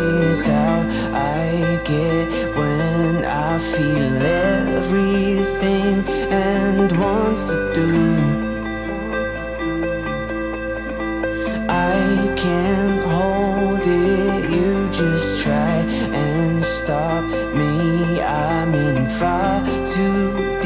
This is how I get when I feel everything and wants to do. I can't hold it, you just try and stop me. I'm in far too